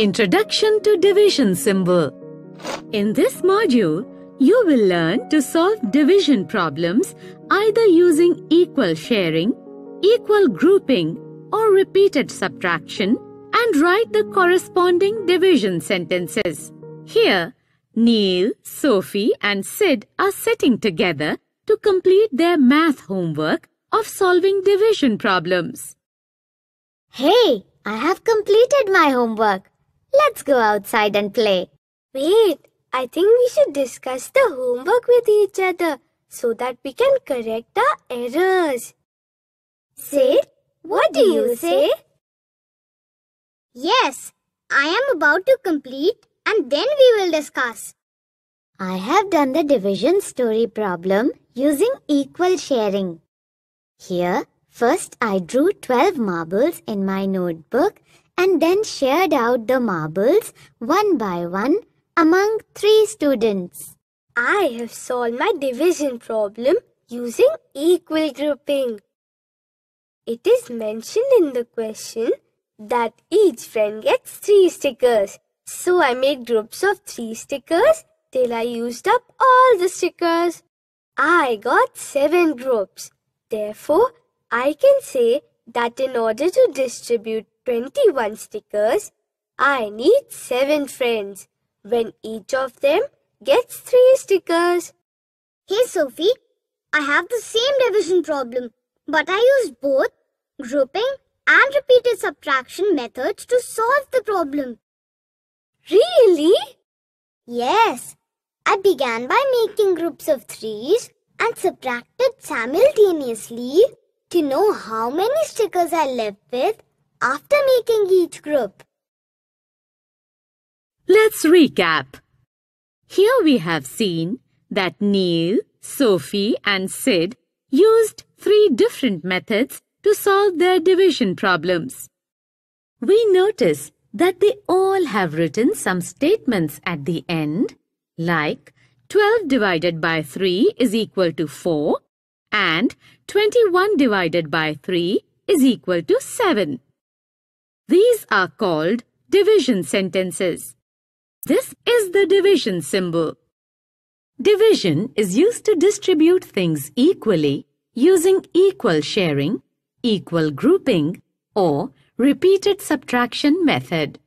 Introduction to Division Symbol. In this module, you will learn to solve division problems either using equal sharing, equal grouping, or repeated subtraction, and write the corresponding division sentences. Here, Neil, Sophie, and Sid are sitting together to complete their math homework of solving division problems. Hey, I have completed my homework. Let's go outside and play. Wait, I think we should discuss the homework with each other so that we can correct our errors. Sid, what do you say? Yes, I am about to complete and then we will discuss. I have done the division story problem using equal sharing. Here, first I drew 12 marbles in my notebook and then shared out the marbles one by one among 3 students. I have solved my division problem using equal grouping. It is mentioned in the question that each friend gets 3 stickers. So I made groups of 3 stickers till I used up all the stickers. I got 7 groups. Therefore, I can say that in order to distribute 21 stickers, I need 7 friends, when each of them gets 3 stickers. Hey Sophie, I have the same division problem, but I used both grouping and repeated subtraction methods to solve the problem. Really? Yes. I began by making groups of 3s and subtracted simultaneously to know how many stickers I left with after making each group. Let's recap. Here we have seen that Neil, Sophie and Sid used 3 different methods to solve their division problems. We notice that they all have written some statements at the end, like 12 divided by 3 is equal to 4 and 21 divided by 3 is equal to 7. These are called division sentences. This is the division symbol. Division is used to distribute things equally using equal sharing, equal grouping, or repeated subtraction method.